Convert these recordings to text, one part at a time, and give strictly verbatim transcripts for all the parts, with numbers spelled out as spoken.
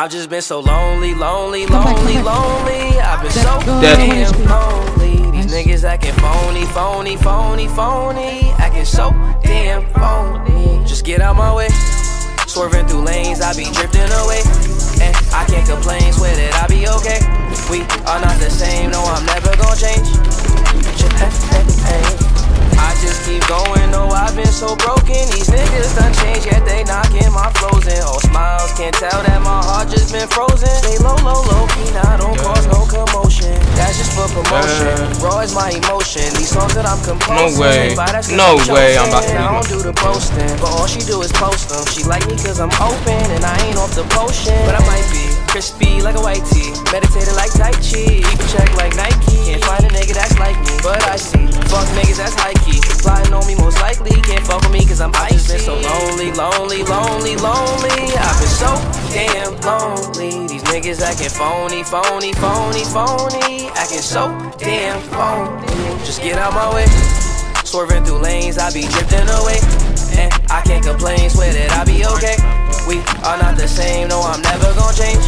I've just been so lonely, lonely, lonely, lonely. I've been so damn lonely. These niggas acting phony, phony, phony, phony. Acting so damn phony. Just get out my way. Swerving through lanes, I be drifting away. And I can't complain, swear that I be okay. We are not the same, no, I'm never gonna change. I just keep going, no, I've been so broken. These niggas done changed, yet they knocking my flows in. All smiles, can't tell that my heart just been frozen. Stay low, low, low key, now don't cause no commotion. That's just for promotion, raw is my emotion. These songs that I'm composing. No way, no way, I'm about to I don't do the posting, but all she do is post them. She like me cause I'm open, and I ain't off the potion. But I might be crispy like a white tee, meditated like Tai Chi. You can check like Nike, can't find a nigga that's like me. But I see, fuck niggas that's like flying on me most likely, can't fuck with me cause I'm icy. I've just been so lonely, lonely, lonely, lonely. I've been so damn lonely. These niggas acting phony, phony, phony, phony. Acting so damn phony. Just get out my way. Swerving through lanes, I be drifting away. And I can't complain, swear that I be okay. We are not the same, no, I'm never gonna change.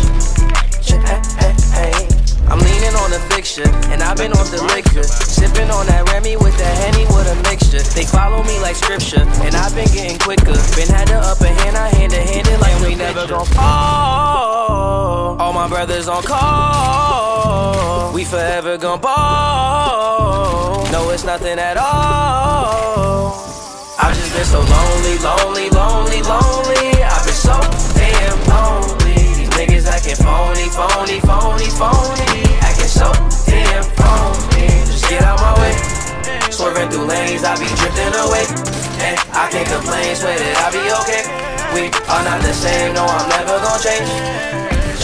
I'm leaning on the fiction, and I've been off the liquor. Sipping on that Remy with that Henny with a mixture. They follow me like scripture, and I've been getting quicker. Been had the upper hand, I hand to hand it like we never gon' fall. All my brothers on call. We forever gon' ball. No, it's nothing at all. I've just been so lonely, lonely, lonely, lonely. I've been so damn lonely. Niggas acting phony, phony, phony, phony. Acting so damn phony. Just get out my way. Swerving through lanes, I be drifting away. And I can't complain, swear that I be okay. We are not the same, no, I'm never gonna change.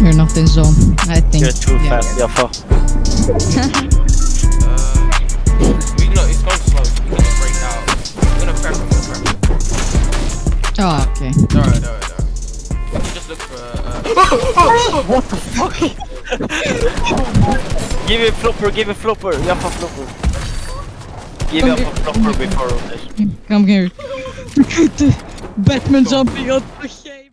You're not in zone, I think. You're too yeah. fast, Jaffa. uh, no, it's going slow. We can break out. Oh, okay. Alright, alright, alright. Just look for uh, uh... What the fuck? Give him flopper, give him flopper. Yeah, for flopper. Give him flopper before this. Come here. Batman jumping out the game.